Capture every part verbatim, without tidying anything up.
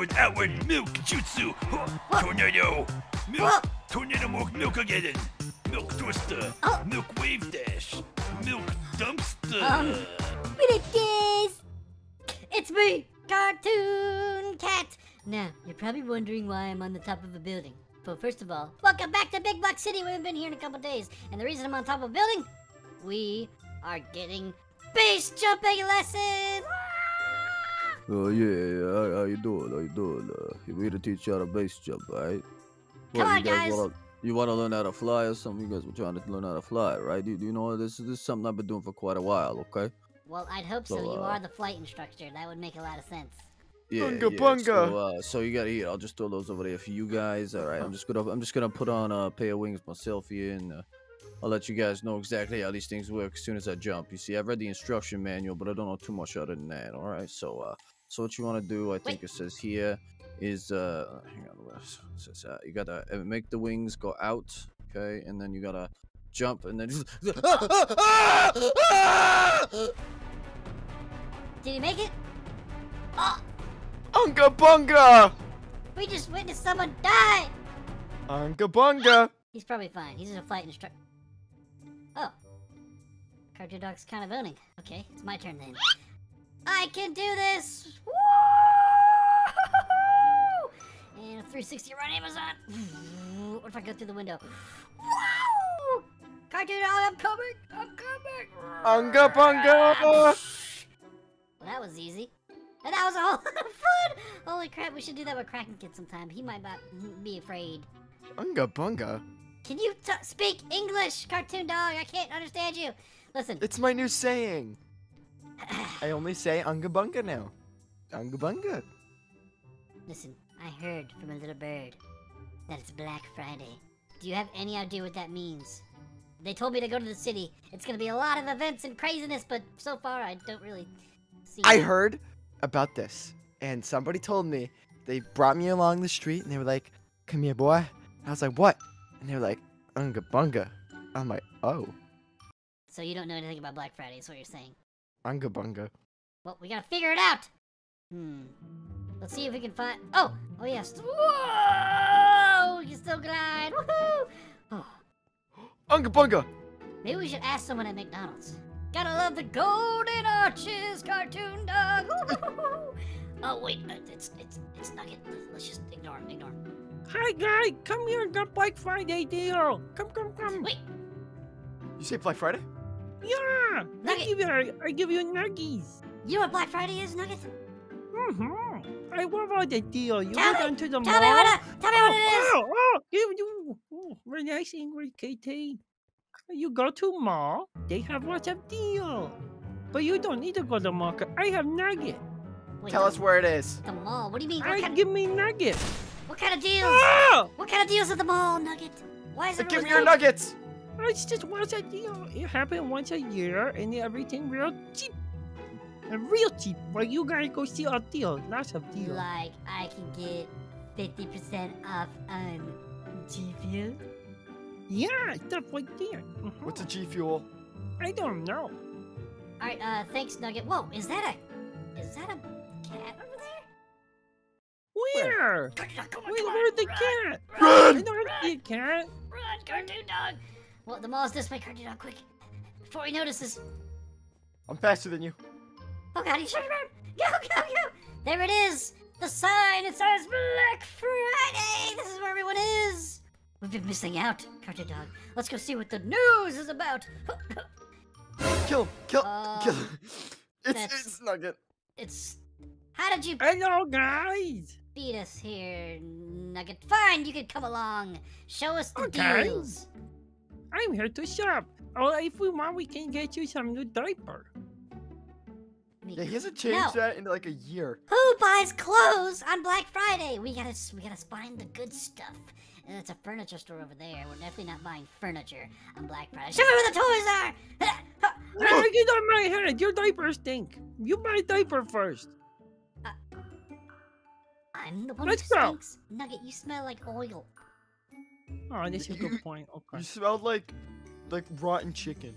Inward, outward, milk, jutsu, huh, tornado, milk, what? Tornado milk, milk again, milk twister, oh. Milk wave dash, milk dumpster. Um, what it is? It's me, Cartoon Cat. Now, you're probably wondering why I'm on the top of a building. Well, first of all, welcome back to Big Block City. We haven't been here in a couple days, and the reason I'm on top of a building, we are getting base jumping lessons. Oh yeah, how, how you doing? How you doing? Uh, you want me to teach you how to base jump, right? What, Come on, you guys. guys. Wanna, you want to learn how to fly or something? You guys were trying to learn how to fly, right? Do, do you know this, this is something I've been doing for quite a while, okay? Well, I'd hope so. so. You uh, are the flight instructor. That would make a lot of sense. Yeah, bunga, yeah. Bunga. So, uh, so you got to eat. I'll just throw those over there for you guys. All right, I'm just gonna I'm just gonna put on a pair of wings myself here, and uh, I'll let you guys know exactly how these things work as soon as I jump. You see, I've read the instruction manual, but I don't know too much other than that. All right, so. Uh, So what you want to do, I think Wait. it says here, is, uh, hang on, what it says, uh, you got to make the wings go out, okay, and then you got to jump, and then just... Did he make it? Oh! Unga bunga! We just witnessed someone die! Unga bunga! He's probably fine, he's just a flight instructor. Oh. Cartoon Dog's kind of owning. Okay, it's my turn then. I can do this! Woo! And a three sixty run Amazon! What if I go through the window? Wow! Cartoon, I'm coming! I'm coming! Unga bunga! Well, that was easy. And that was a whole lot of fun! Holy crap, we should do that with Kraken Kid sometime. He might not be afraid. Unga bunga? Can you t speak English, Cartoon Dog? I can't understand you. Listen. It's my new saying. I only say unga bunga now. Unga bunga. Listen, I heard from a little bird that it's Black Friday. Do you have any idea what that means? They told me to go to the city. It's gonna be a lot of events and craziness, but so far I don't really see. I heard about this, and somebody told me. They brought me along the street, and they were like, "Come here, boy." And I was like, "What?" And they were like, "Unga bunga." I'm like, "Oh." So you don't know anything about Black Friday, is what you're saying? Unga bunga. Well, we gotta figure it out! Hmm. Let's see if we can find- Oh! Oh yes! Whoa! You can still glide! Woohoo! Oh. Unga bunga! Maybe we should ask someone at McDonald's. Gotta love the golden arches, Cartoon Dog! Oh wait, it's- it's- it's Nugget. Let's just ignore him, ignore him. Hi guy! Come here and got Black Friday deal! Come, come, come! Wait! You say Black Friday? Yeah! Nugget. I give you, I give you nuggies. You know what Black Friday is, Nugget? Mm-hmm. I love all the deal. You tell go me, down to the tell mall. Me what a, tell me what it is. Oh, oh, you, you, oh, relax, Ingrid, K T. You go to mall. They have lots of deal. But you don't need to go to the mall. I have Nugget. Wait, tell us where it is. The mall? What do you mean? I, give me Nugget. What kind of deals? Oh! What kind of deals at the mall, Nugget? Why is it? Give me your Nuggets. It's just once a year. It happens once a year, and everything real cheap. And real cheap. Well, you gotta go see our deal. Lots of deals. Like, I can get fifty percent off on G Fuel? Yeah, stuff like that. Uh-huh. What's a G Fuel? I don't know. Alright, uh, thanks, Nugget. Whoa, is that a... Is that a cat over there? Where? Where? Come on, Wait, where's the run, cat? Run! I don't see a cat. Run, Cartoon Dog! Well, the mall's this way, Cartoon Dog, quick. Before he notices. I'm faster than you. Oh god, he's shooting around. Go, go, go! There it is! The sign! It says Black Friday! This is where everyone is! We've been missing out, Cartoon Dog. Let's go see what the news is about. Kill him! Kill him! Uh, kill him! It's, it's Nugget. It's... How did you... Hello, guys! Beat us here, Nugget. Fine, you can come along. Show us the okay. deals. I'm here to shop. Oh, if we want, we can get you some new diaper. Yeah, he hasn't changed no. that in like a year. Who buys clothes on Black Friday? We gotta, we gotta find the good stuff. And it's a furniture store over there. We're definitely not buying furniture on Black Friday. Show me where the toys are. No, get on my head. Your diapers stink. You buy diaper first. Uh, I'm the one Let's who stinks. Go. Nugget, you smell like oil. Oh, this is a good point. Okay. You smelled like, like rotten chicken.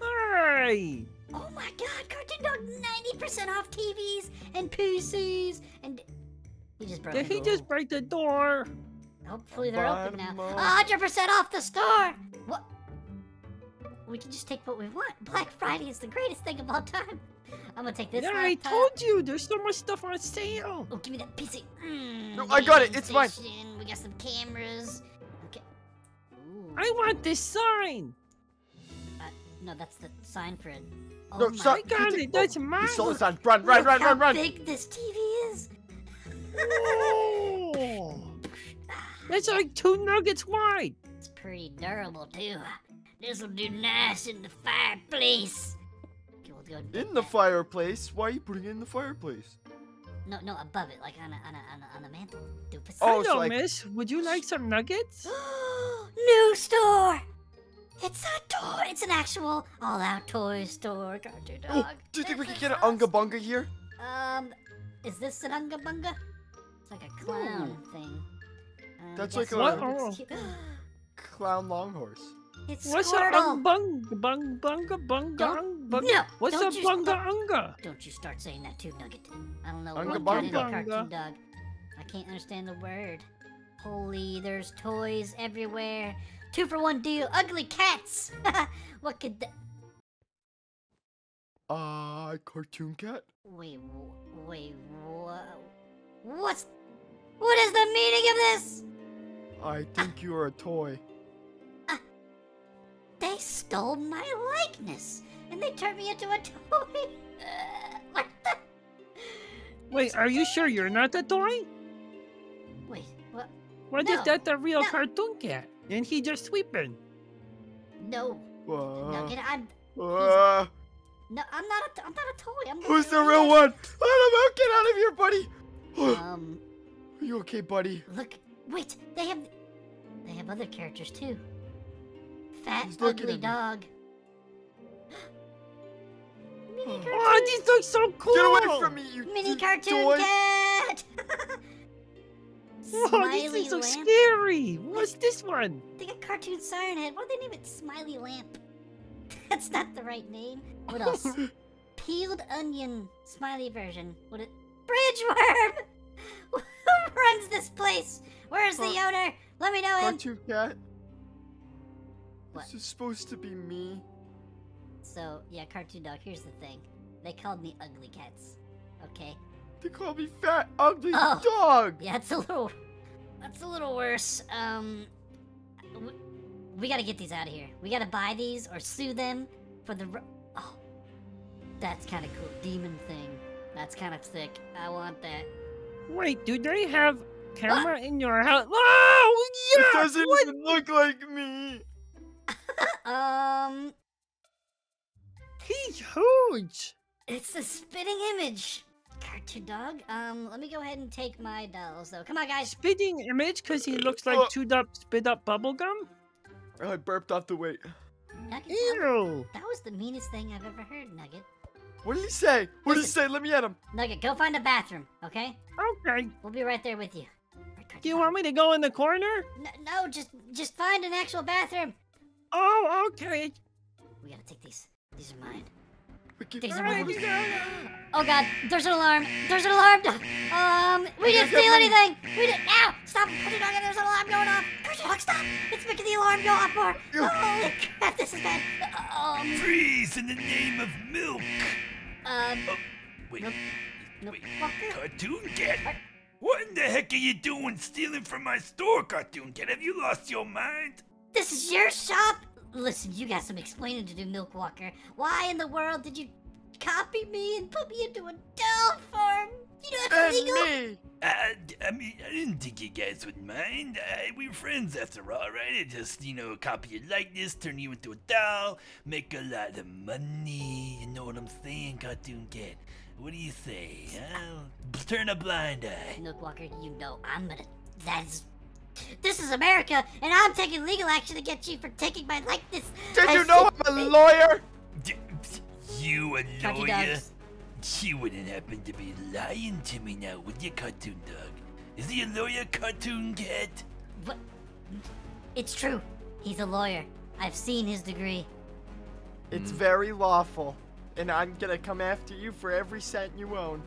Hey! Oh my God, Cartoon Dog! ninety percent off T Vs and P Cs and He just broke Did he door. just break the door? Hopefully they're Bottom open now. Oh, one hundred percent off the store! What? We can just take what we want. Black Friday is the greatest thing of all time. I'm gonna take this. Yeah, I told you. There's so much stuff on sale. Oh, give me that P C. Mm, no, I got it. It's mine. We got some cameras. Okay. Ooh. I want this sign. Uh, no, that's the sign for it. Oh no, my so, I got it. That's oh, mine. It's all sign. Run, run, Look run, how run, run. Big this T V is. Whoa. That's like two nuggets wide. It's pretty durable too. This will do nice in the fireplace. In the fireplace? Why are you putting it in the fireplace? No, no, above it, like on a, on a, on a, on a mantle. Dupus. Oh, hello, so miss. Like... Would you like some nuggets? New store! It's a toy. It's an actual all-out toy store. Cartoon Dog. Oh, do you think this we could get awesome. an Unga Bunga here? Um, is this an Unga Bunga? It's like a clown Ooh. thing. Um, That's like a oh. clown longhorse. It's What's a bung bung bung bunga bunga bung? No, what's a bunga unga? Don't you start saying that too, Nugget. I don't know unga what you're Cartoon Dog. I can't understand the word. Holy, there's toys everywhere. Two for one deal. Ugly cats. What could that? Uh, Cartoon Cat. Wait, wait, what? What's? What is the meaning of this? I think uh. you are a toy. They stole my likeness, and they turned me into a toy. Uh, what the? Wait, are you sure you're not a toy? Wait, what? What no, if that's a real no. Cartoon Cat, and he just sweeping? No. Uh, Nugget, I'm. Uh, no, I'm not. A, I'm not a toy. I'm who's the real one? Oh, no, get out of here, buddy. Um. Are you okay, buddy? Look, wait. They have. They have other characters too. Fat ugly dog. Mini cartoon. Oh, these look so cool! Get away from me, you mini cartoon toy. cat! Whoa, these things look scary! What's this one? They got Cartoon Siren Head. Why do they name it Smiley Lamp? That's not the right name. What else? Peeled Onion Smiley version. What it? Bridge Worm! Who runs this place? Where's the uh, owner? Let me know him. Cartoon Cat. What? This is supposed to be me. So, yeah, Cartoon Dog, here's the thing. They called me Ugly Cats, okay? They called me Fat Ugly oh. Dog! Yeah, it's a little... That's a little worse. Um... We, we gotta get these out of here. We gotta buy these or sue them for the... Oh. That's kinda cool. Demon thing. That's kinda sick. I want that. Wait, do they have camera what? in your house? Oh, yeah! It doesn't what? even look like me! Um, he's huge. It's a spitting image, Cartoon Dog. Um, let me go ahead and take my dolls though. Come on, guys. Spitting image, cause he looks like chewed up, spit up bubble gum. I burped off the weight. Nugget, Ew. That was the meanest thing I've ever heard, Nugget. What did he say? What Listen, did he say? Let me at him. Nugget, go find a bathroom, okay? Okay. We'll be right there with you. Do you want me to go in the corner? No, no, just just find an actual bathroom. Oh, okay. We gotta take these. These are mine. These are mine. Oh god, there's an alarm. There's an alarm. Um, we didn't steal anything. We didn't. Ow! Stop, Cartoon Dog. There's an alarm going off. Cartoon Dog, stop! It's making the alarm go off more. Holy crap, this is bad. Um, Freeze in the name of milk. Um. Oh, wait. Milk, milk wait. Walker? Cartoon Cat. What in the heck are you doing stealing from my store, Cartoon Cat? Have you lost your mind? This is your shop? Listen, you got some explaining to do, Milk Walker. Why in the world did you copy me and put me into a doll farm? You know that's illegal? Me. Uh, I mean, I didn't think you guys would mind. Uh, we're friends after all, right? I just, you know, copy your likeness, turn you into a doll, make a lot of money. You know what I'm saying, Cartoon Cat? What do you say? Huh? Turn a blind eye. Milk Walker, you know I'm gonna... That's... This is America, and I'm taking legal action against you for taking my likeness. Did I you know I'm a lawyer? D you a Cartoon lawyer? Dogs. You wouldn't happen to be lying to me now, would you, Cartoon Dog? Is he a lawyer, Cartoon Cat? What? It's true. He's a lawyer. I've seen his degree. It's mm. very lawful, and I'm gonna come after you for every cent you own.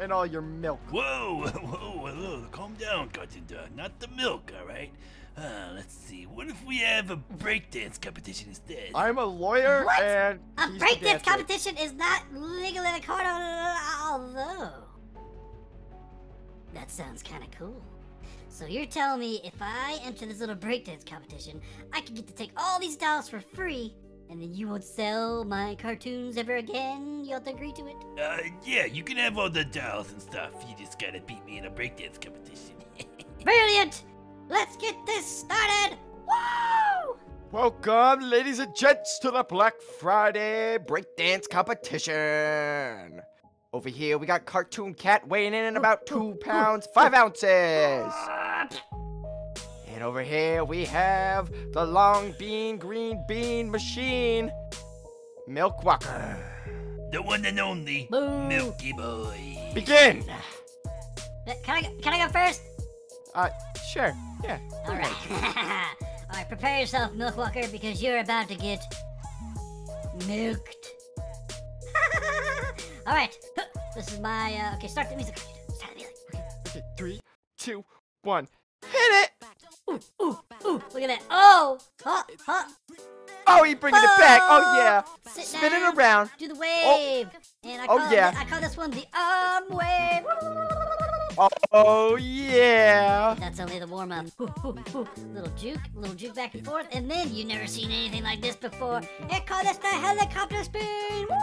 and all your milk. Whoa, whoa, whoa, calm down, Cartoon Dog. Not the milk, all right? Uh, let's see. What if we have a breakdance competition instead? I'm a lawyer, what? and a breakdance competition is not legal in the court of law, although that sounds kind of cool. So you're telling me if I enter this little breakdance competition, I can get to take all these dolls for free, and then you won't sell my cartoons ever again? You'll have to agree to it? Uh, yeah, you can have all the dolls and stuff. You just gotta beat me in a breakdance competition. Brilliant! Let's get this started! Woo! Welcome, ladies and gents, to the Black Friday breakdance competition! Over here, we got Cartoon Cat weighing in at about two pounds, five ounces. And over here, we have the long bean, green bean machine, Milk Walker. The one and only Boo. Milky Boy. Begin. Can I, can I go first? Uh, sure, yeah. All right. All right, prepare yourself, Milk Walker, because you're about to get milked. All right, this is my, uh, okay, start the music. Start the music. Okay, okay, three, two, one, hit it! Ooh, ooh, ooh, look at that. Oh, huh, huh. Oh, he's bringing oh. it back. Oh, yeah. Sit Spin down, it around. Do the wave. Oh, and I call, oh yeah. I call this one the arm wave. Oh, oh yeah. That's only the warm-up. Little juke, little juke back and forth, and then you've never seen anything like this before. I call this the helicopter spin. Woo!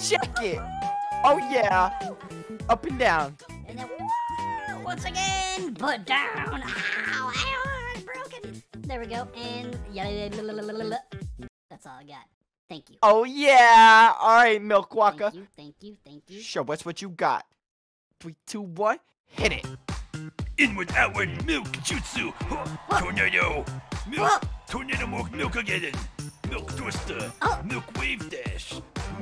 Check it! Oh yeah! Up and down. And then whoa, once again, but down. Ow, ow, I'm broken. There we go. And that's all I got. Thank you. Oh yeah! All right, Milk Walker. Thank you, thank you, thank you. Show us what you got. Three, two, one, hit it! Inward, outward, milk jutsu. Tornado, milk, tornado, milk, milk again. Milk twister, oh. Milk wave dash,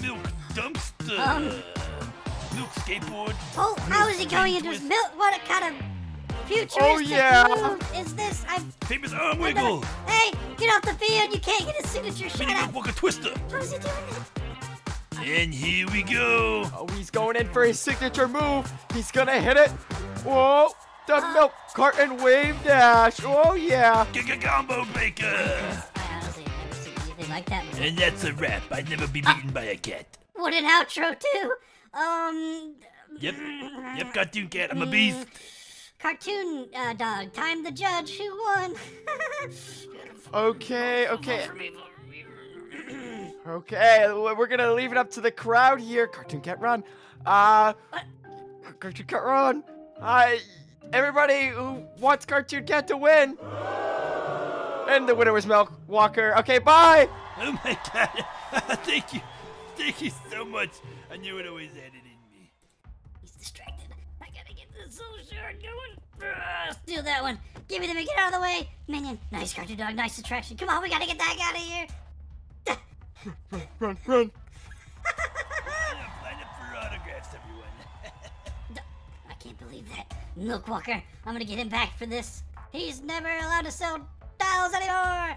milk dumpster, um, milk skateboard. Oh, how is he going into his milk? What kind of futuristic oh, yeah. move is this? I'm famous arm wiggle. Gonna, hey, get off the field! You can't get his signature shot. Milk Walker twister. How is he doing that? And here we go. Oh, he's going in for his signature move. He's gonna hit it. Whoa. The uh, milk carton wave dash. Oh yeah. Giga combo breaker. Like that movie. And that's a wrap. I'd never be beaten uh, by a cat. What an outro, too. Um. Yep. Yep, Cartoon Cat. I'm a beast. Cartoon uh, Dog. Time to judge who won. Okay, okay. Okay, we're gonna leave it up to the crowd here. Cartoon Cat, run. Uh. What? Cartoon Cat, run. Uh, everybody who wants Cartoon Cat to win. And the winner was Milk Walker. Okay, bye! Oh my god. Thank you. Thank you so much. I knew it always had it in me. He's distracted. I gotta get this soul shard going. Let's do that one. Give me the minion. Get out of the way. Minion. Nice, Cartoon Dog. Nice attraction. Come on, we gotta get that guy out of here. Run, run. Line up for autographs, everyone. I can't believe that. Milk Walker. I'm gonna get him back for this. He's never allowed to sell dolls anymore!